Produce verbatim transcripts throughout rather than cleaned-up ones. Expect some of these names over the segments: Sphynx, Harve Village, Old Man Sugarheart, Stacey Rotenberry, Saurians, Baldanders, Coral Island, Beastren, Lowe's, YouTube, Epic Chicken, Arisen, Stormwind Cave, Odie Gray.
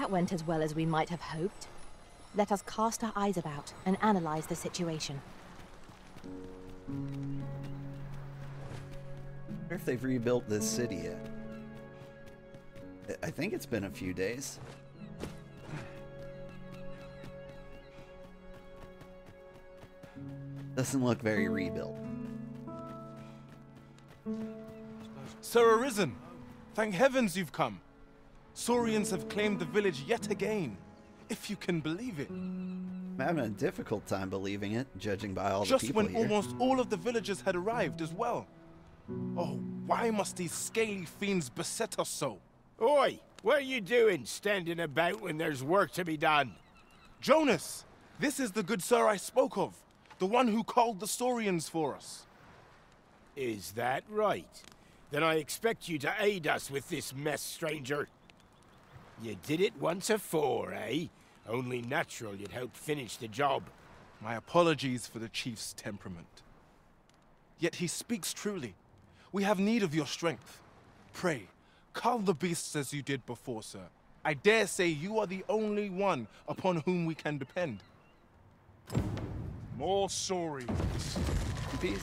That went as well as we might have hoped. Let us cast our eyes about and analyze the situation. I wonder if they've rebuilt this city yet. I think it's been a few days. Doesn't look very rebuilt. Sir Arisen, thank heavens you've come. Saurians have claimed the village yet again, if you can believe it. I'm having a difficult time believing it, judging by all the people here. Just when almost all of the villagers had arrived as well. Oh, why must these scaly fiends beset us so? Oi, what are you doing standing about when there's work to be done? Jonas, this is the good sir I spoke of, the one who called the Saurians for us. Is that right? Then I expect you to aid us with this mess, stranger. You did it once afore, eh? Only natural you'd help finish the job. My apologies for the chief's temperament. Yet he speaks truly. We have need of your strength. Pray, cull the beasts as you did before, sir. I dare say you are the only one upon whom we can depend. More Saurians.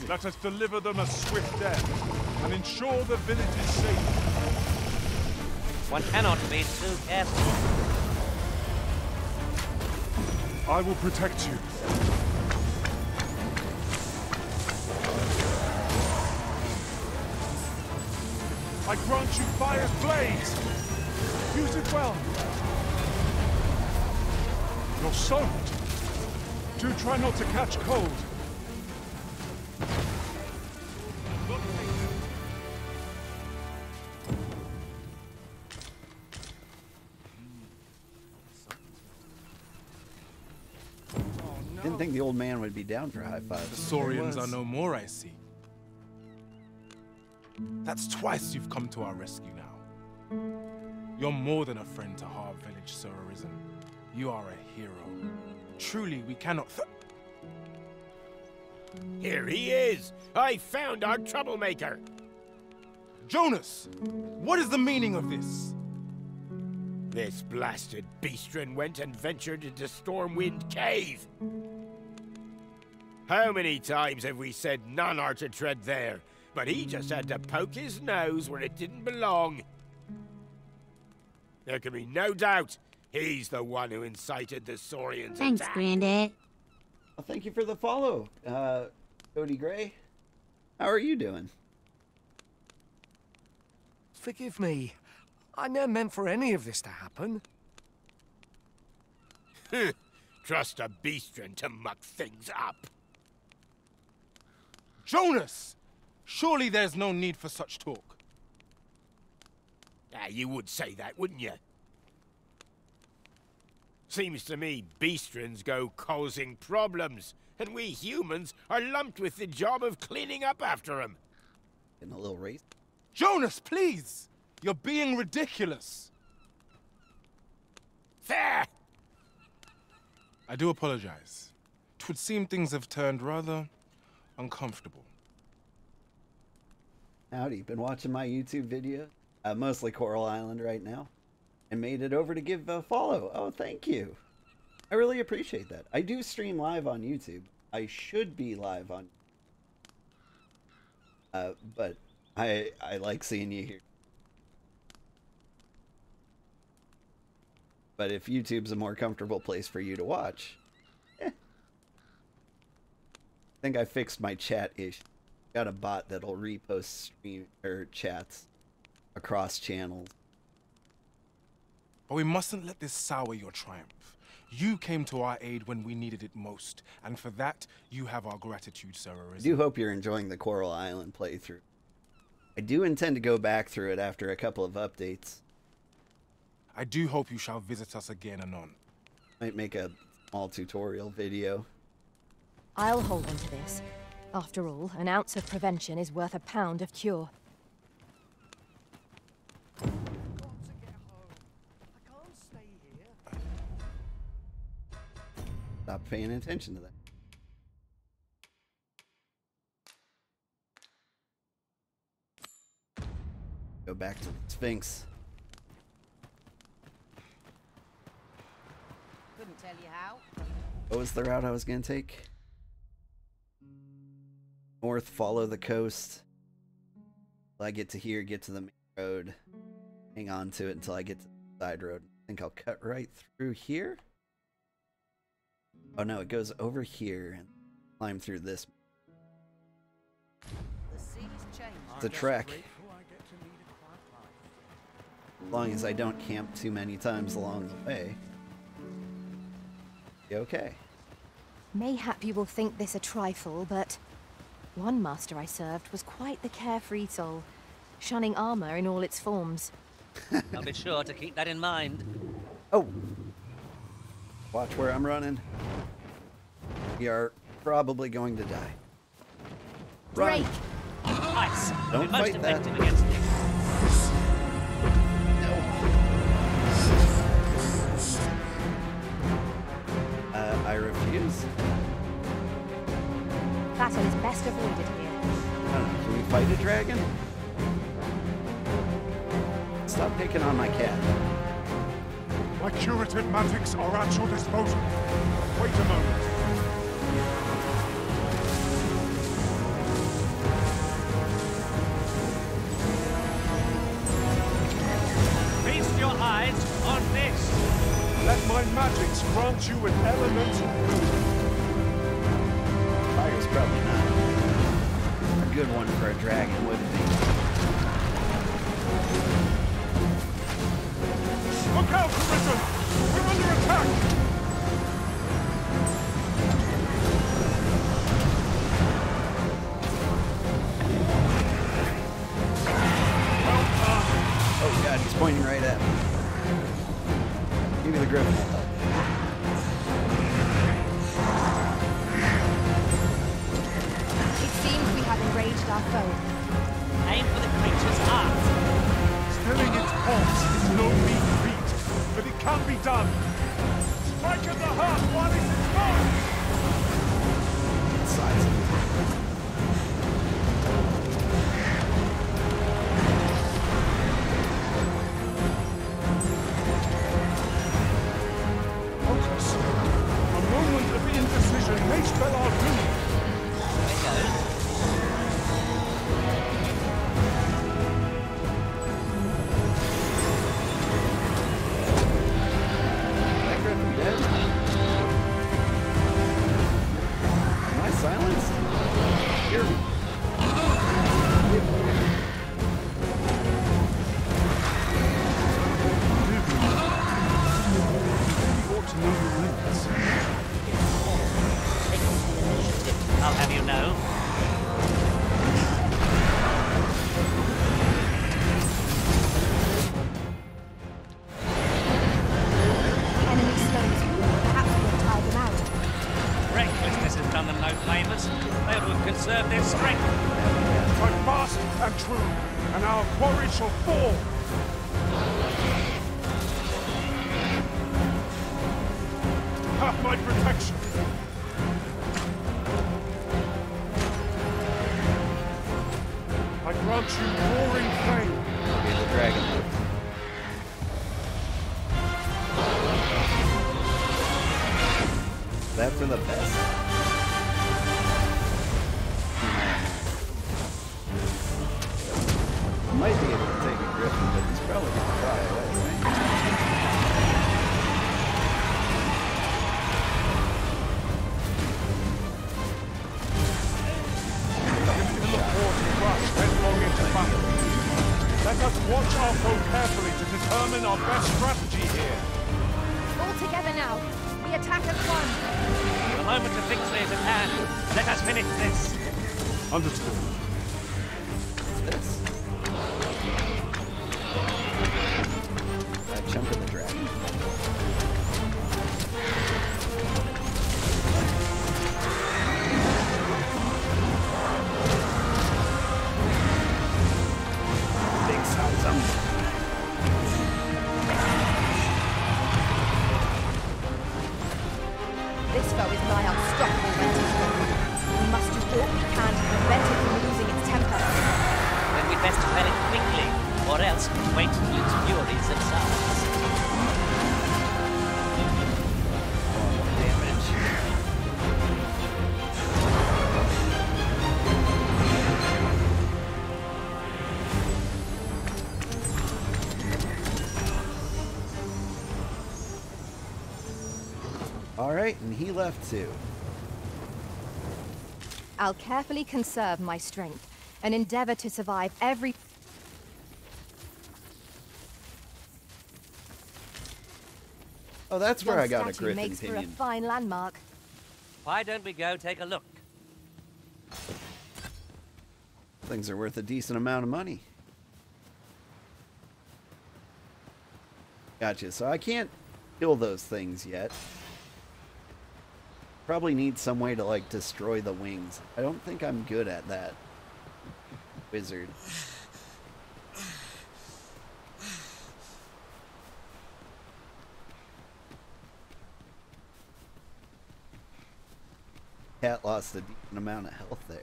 Let us deliver them a swift death and ensure the village is safe. One cannot be too careful. I will protect you. I grant you fire's blaze. Use it well. You're soaked. Do try not to catch cold. I think the old man would be down for high fives. The Saurians are no more, I see. That's twice you've come to our rescue now. You're more than a friend to Harve Village, Sir Arisen. You are a hero. Truly, we cannot th- Here he is! I found our troublemaker! Jonas! What is the meaning of this? This blasted Beastren went and ventured into Stormwind Cave! How many times have we said none are to tread there? But he just had to poke his nose where it didn't belong. There can be no doubt he's the one who incited the Saurians' Thanks, attack. Granddad. Well, thank you for the follow, uh, Odie Gray. How are you doing? Forgive me. I never meant for any of this to happen. Trust a Beastren to muck things up. Jonas! Surely there's no need for such talk. Ah, you would say that, wouldn't you? Seems to me Beastrens go causing problems, and we humans are lumped with the job of cleaning up after them. In a little race. Jonas, please! You're being ridiculous! Fair! I do apologize. 'Twould seem things have turned rather uncomfortable. Howdy, been watching my YouTube video? Uh, mostly Coral Island right now. And made it over to give a follow. Oh, thank you. I really appreciate that. I do stream live on YouTube. I should be live on... Uh, but I, I like seeing you here. But if YouTube's a more comfortable place for you to watch, eh. I think I fixed my chat issue. Got a bot that'll repost stream or chats across channels. But we mustn't let this sour your triumph. You came to our aid when we needed it most, and for that you have our gratitude, Sir Arisen. I do hope you're enjoying the Coral Island playthrough. I do intend to go back through it after a couple of updates. I do hope you shall visit us again anon. Might make a small tutorial video. I'll hold on to this. After all, an ounce of prevention is worth a pound of cure. I've got to get home. I can't stay here. Stop paying attention to that. Go back to the Sphynx. tell you how. What was the route I was gonna take? North, follow the coast. Till I get to here, get to the main road. Hang on to it until I get to the side road. I think I'll cut right through here. Oh no, it goes over here and climb through this. The sea's changed. It's a trek. As long as I don't camp too many times along the way. Okay. Mayhap you will think this a trifle, but one master I served was quite the carefree soul, shunning armor in all its forms. I'll be sure to keep that in mind. Oh! Watch where I'm running. We are probably going to die. Run! Break. Nice. Don't fight that. I refuse. Battle is best avoided here. Uh, can we fight a dragon? Stop picking on my cat. My curative magics are at your disposal. Wait a moment. Feast your eyes on this. Let my magics grant you an elemental boon. Fire's probably not a good one for a dragon, wouldn't it? Look out, Risen! We're under attack! Oh god, he's pointing right at me. Give me the grip. It seems we have enraged our foe. Aim for the creature's heart. Stilling its pulse is no mean feat, but it can be done. Strike at the heart while it's in fire. This foe is nigh unstoppable. We must do all we can to prevent it from losing right, and he left too. I'll carefully conserve my strength and endeavor to survive every... Oh, that's where I got a griffin makes pinion. For a fine landmark. Why don't we go take a look? Things are worth a decent amount of money. Gotcha, so I can't kill those things yet. Probably need some way to, like, destroy the wings. I don't think I'm good at that. Wizard. Cat lost a decent amount of health there.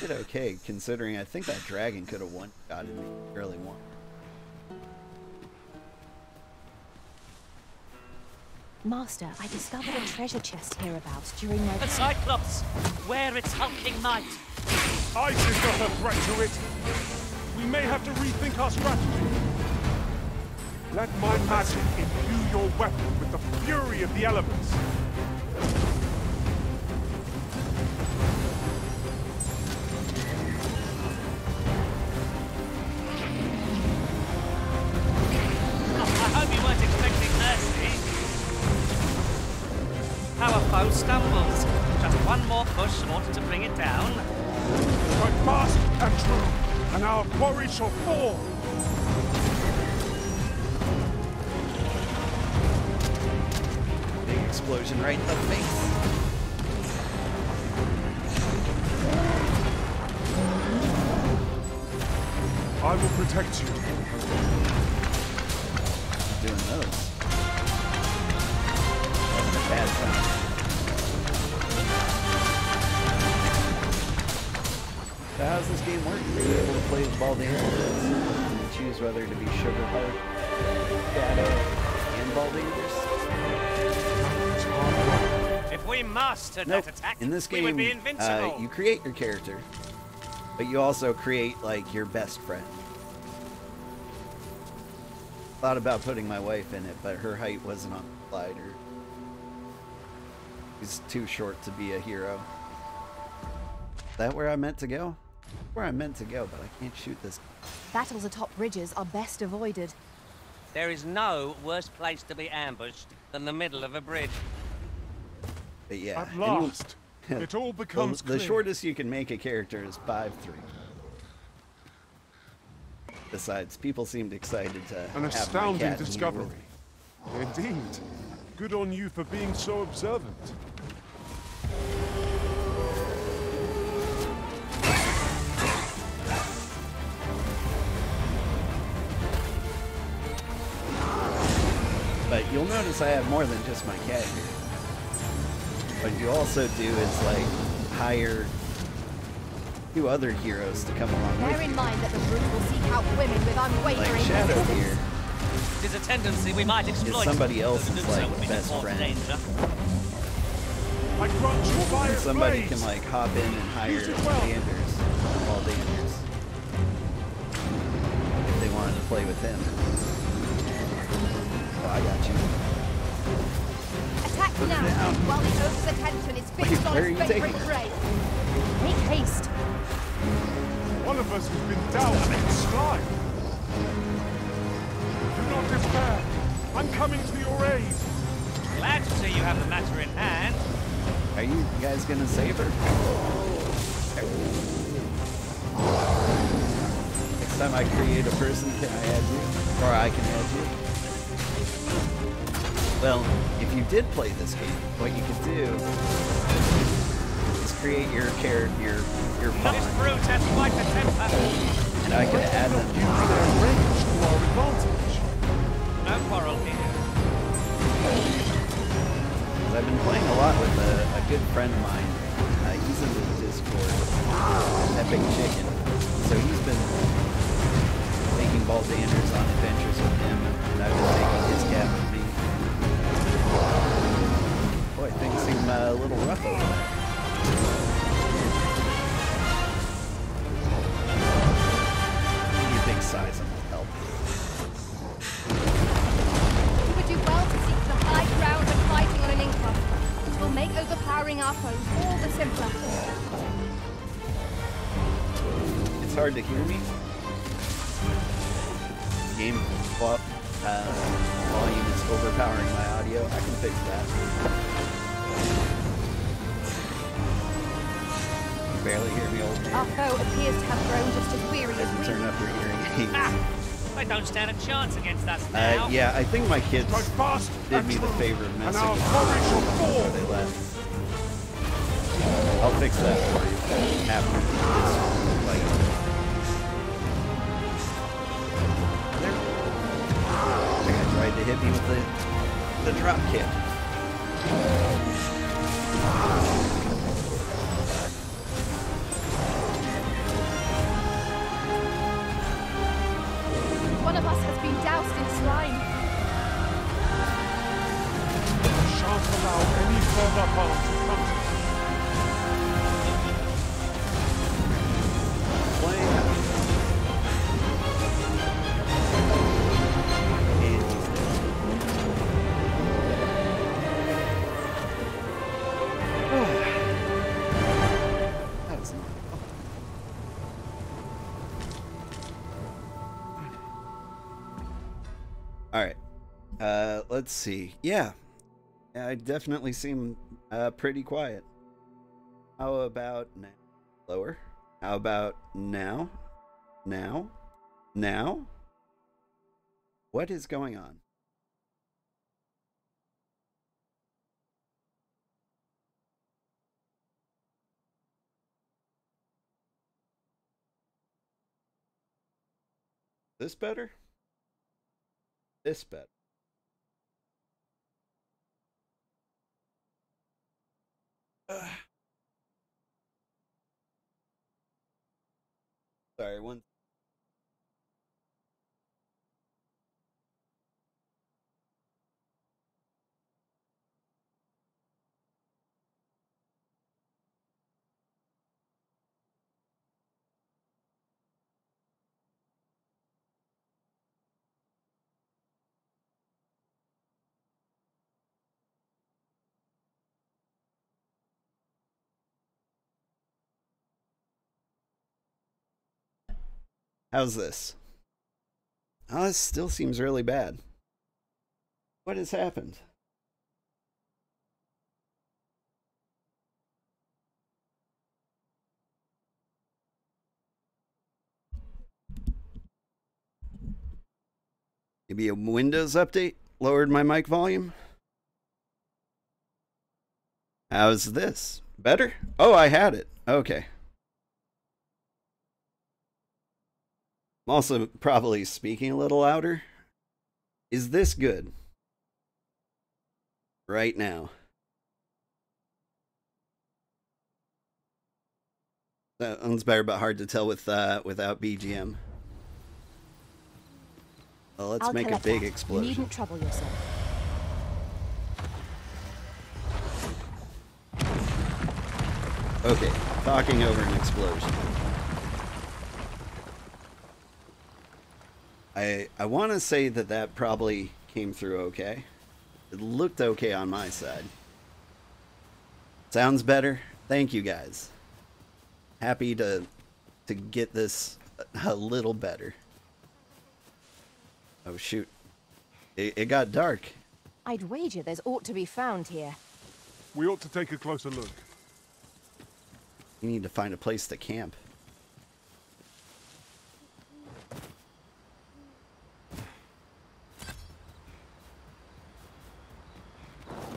Did okay, considering I think that dragon could have one-shotted me early one. Master, I discovered a treasure chest hereabouts during my... The Cyclops! Where its hulking might! I should not have threat to it! We may have to rethink our strategy. Let my magic imbue your weapon with the fury of the elements. Stumbles. Just one more push in order to bring it down. But fast and true, and our quarry shall fall. Big explosion right in the face. I will protect you. I'm doing those. That's a bad time. So how's this game work? Are you able to play with Baldanders and choose whether to be Sugarheart, Shadow, and Baldanders? If we mastered nope. that attack, in this game, we would be invincible. Uh, you create your character, but you also create like your best friend. Thought about putting my wife in it, but her height wasn't on the slide. She's too short to be a hero. Is that where I meant to go? Where I meant to go, but I can't shoot this. Battles atop bridges are best avoided. There is no worse place to be ambushed than the middle of a bridge. But yeah. At last, it all becomes the, clear. The shortest you can make a character is five three. Besides, people seemed excited to an have astounding my cat discovery. Indeed. Good on you for being so observant. But you'll notice I have more than just my cat here. What you also do is, like, hire two other heroes to come along Bear with in you. Mind that the brute will seek out women with unwavering like Shadow resistance. Here. There's a tendency we might exploit. Is somebody else's, like, best friend. And somebody can, like, hop in and hire Baldanders, Baldanders, if they wanted to play with him. Oh, I got you. Attack now, now while the ogre's attention is fixed Wait, on his favorite prey. Make haste. One of us has been down in the slide. Do not despair. I'm coming to your aid. Glad to see you have the matter in hand. Are you guys gonna save her? Okay. Next time I create a person, can I add you? Or I can add you? Well, if you did play this game, what you could do is create your character, your your pawn. And I could add them to their range to our advantage. No quarrel here. Because I've been playing a lot with a, a good friend of mine. Uh, he's in the Discord, Epic Chicken. So he's been taking Baldanders on adventures with him, and I've been taking his captain. Boy, things seem uh, a little rough over there. tacos, all the simpler. It's hard to hear me. Game flop, uh, volume is overpowering my audio. I can fix that. You can barely hear me, old man. Our foe appears to have grown just as weary as we. Turn up your hearing aids. Ah! I don't stand a chance against us now. Uh, yeah, I think my kids fast, did me the favor of messing with before they left. I'll fix that for you after this fight. There. They tried to hit me with the, the drop kick. One of us has been doused in slime. I shan't allow any further harm to come to me. That was not fun. Alright, uh, let's see. Yeah, I definitely seem uh, pretty quiet. How about now? Lower. How about now? Now? Now? What is going on? This better? This better. Uh. Sorry, one. How's this? Oh, this still seems really bad. What has happened? Maybe a Windows update lowered my mic volume? How's this? Better? Oh, I had it. Okay. I'm also probably speaking a little louder. Is this good? Right now. That one's better, but hard to tell with uh, without B G M. Well, let's I'll make a big that. explosion. You needn't trouble yourself. Okay, talking over an explosion. I, I want to say that that probably came through okay. It looked okay on my side. Sounds better. Thank you guys. Happy to to get this a little better. Oh shoot. It, it got dark. I'd wager there's aught to be found here. We ought to take a closer look. We need to find a place to camp.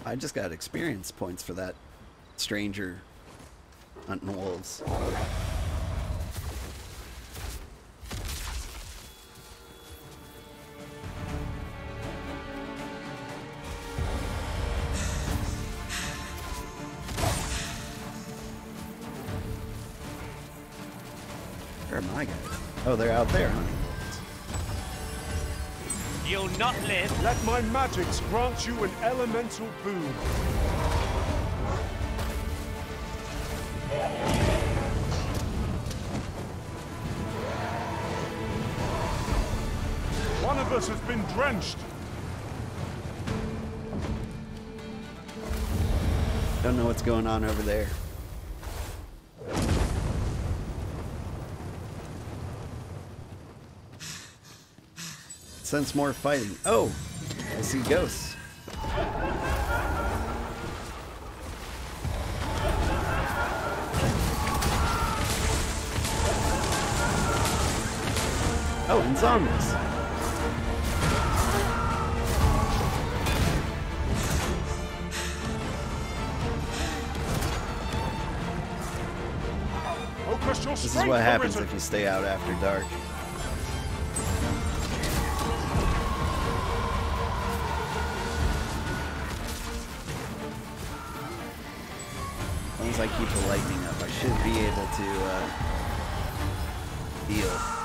I just got experience points for that stranger hunting wolves. Where am I going? Oh, they're out there, huh? You'll not live. Let my magics grant you an elemental boon. One of us has been drenched. Don't know what's going on over there. Sense more fighting. Oh, I see ghosts. Oh, and zombies. This is what happens if you stay out after dark. As long as I keep the lightning up, I should be able to uh, heal.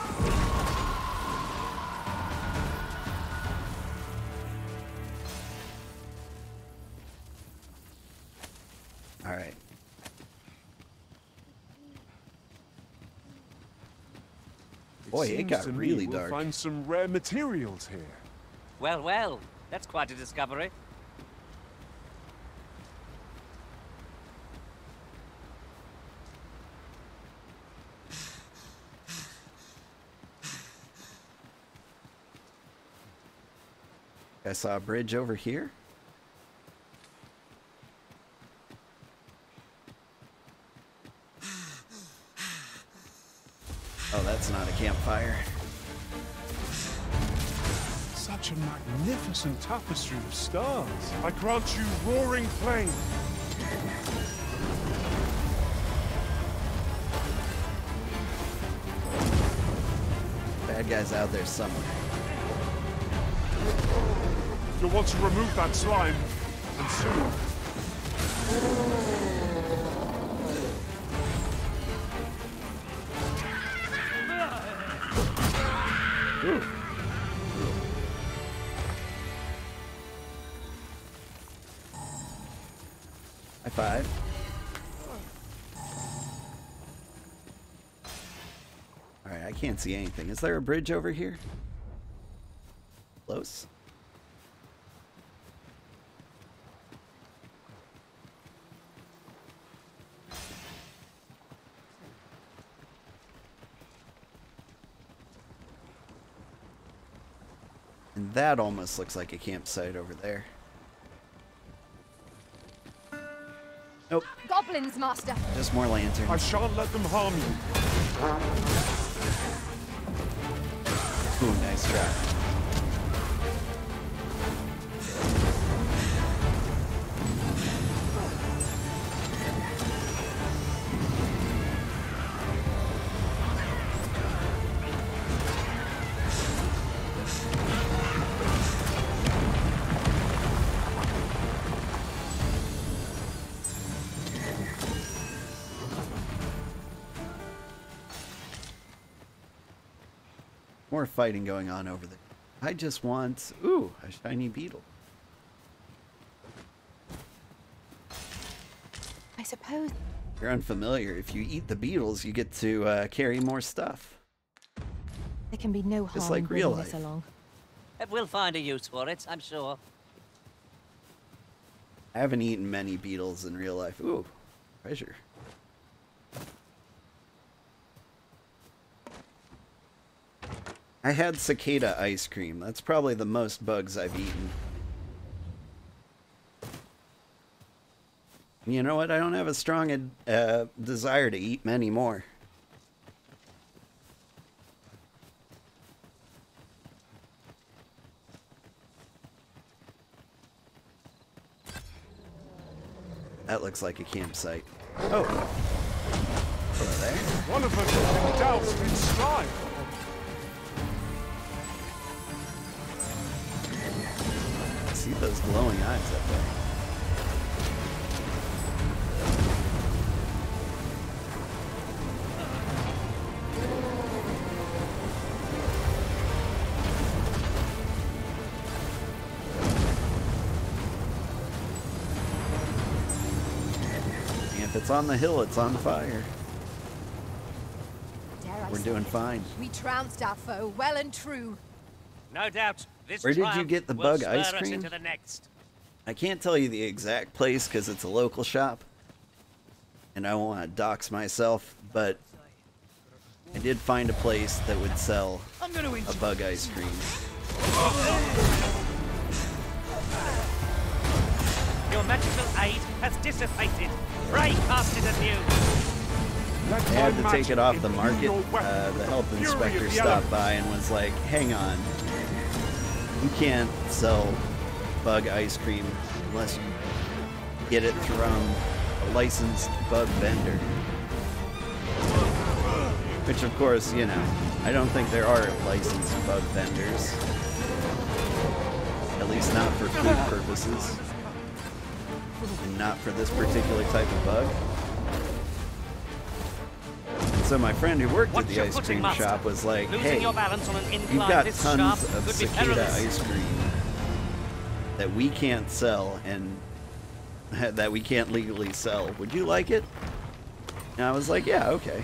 Boy, it got really dark. We'll find some rare materials here. Well, well, that's quite a discovery. I saw a bridge over here. Not a campfire. Such a magnificent tapestry of stars. I grant you roaring flame. Bad guys out there somewhere. You'll want to remove that slime, and soon. Five. All right, I can't see anything. Is there a bridge over here? Close. And that almost looks like a campsite over there. Nope. Goblins, master. Just more lanterns. I shan't let them harm you. Ooh, nice try. More fighting going on over there. I just want, ooh, a shiny beetle. I suppose. You're unfamiliar. If you eat the beetles, you get to uh, carry more stuff. There can be no harm. Just like real life. Along. We'll find a use for it, I'm sure. I haven't eaten many beetles in real life. Ooh, treasure. I had cicada ice cream. That's probably the most bugs I've eaten. You know what? I don't have a strong uh, desire to eat many more. That looks like a campsite. Oh! Hello there. One of us can douse in slime. See those glowing eyes up there. And if it's on the hill, it's on fire. We're doing fine. We trounced our foe well and true. No doubt. This Where did you get the bug ice cream? The next. I can't tell you the exact place because it's a local shop, and I won't want to dox myself, but I did find a place that would sell a bug ice cream. Your magical aid has dissipated. Ray cast it at you. I had to take it off the market. Uh, the health inspector stopped by and was like, hang on, you can't sell bug ice cream unless you get it from a licensed bug vendor. Which of course, you know, I don't think there are licensed bug vendors. At least not for food purposes. And not for this particular type of bug. So my friend who worked Watch at the ice cream master. shop was like, hey, you've got tons of cicada ice cream that we can't sell and that we can't legally sell. Would you like it? And I was like, yeah, okay.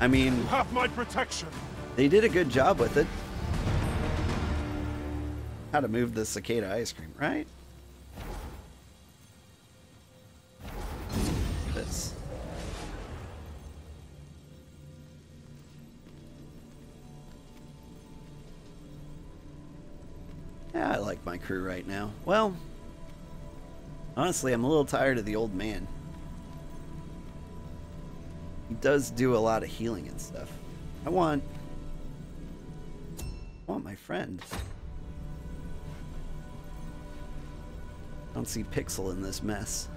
I mean, you have my protection. They did a good job with it. How to move the cicada ice cream, right? This. Yeah, I like my crew right now. Well, honestly, I'm a little tired of the old man. He does do a lot of healing and stuff. I want... I want my friend. I don't see Pixel in this mess.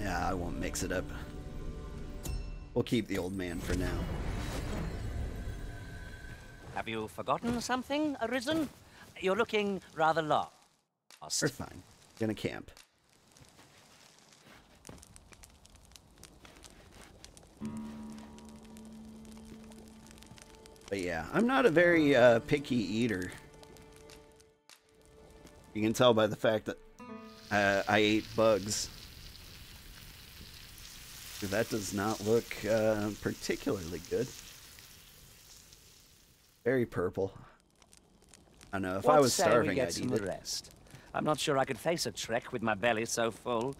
Yeah, I won't mix it up. We'll keep the old man for now. Have you forgotten something, Arisen? You're looking rather lost. We're fine. Gonna camp. But yeah, I'm not a very uh, picky eater. You can tell by the fact that uh, I ate bugs. That does not look uh, particularly good. Very purple. I know, if what I was starving, I'd eat it. Rest? I'm not sure I could face a trek with my belly so full.